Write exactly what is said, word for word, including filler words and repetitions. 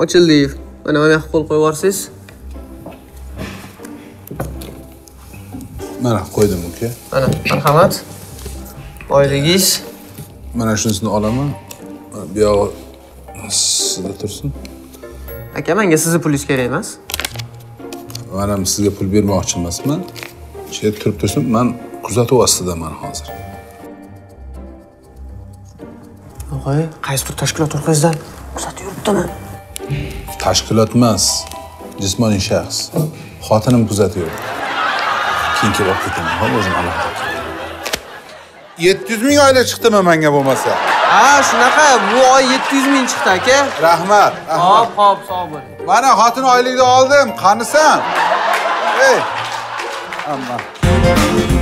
وتشل ليف انا انا اقول قوي ورسيس Ben koydum okey. Ana, merhamet. Oyligiz. Mana şunisini olaman. Bu yoq sizda tursin. Aka, menga sizning pulingiz kerak emas. Men ham sizga pul bermoqchi emasman. Shu yerda turib tursin, men kuzatuv ostidaman hozir. Og'ay, qaysi tur tashkilot orqasidan kuzatib yuribdimi? Tashkilot emas, jismoniy shaxs. Xotinim kuzatib Kinki vakit mi? Hava uzun Allah. yetti yuz ming aile çıktı mı menge bu masa? Ha şunaka bu ay yetti yuz ming çıktı ki. Rahmat. Hop hop sabır. Bana hatun aileyi de aldım. Kanısan. Hey. Aman.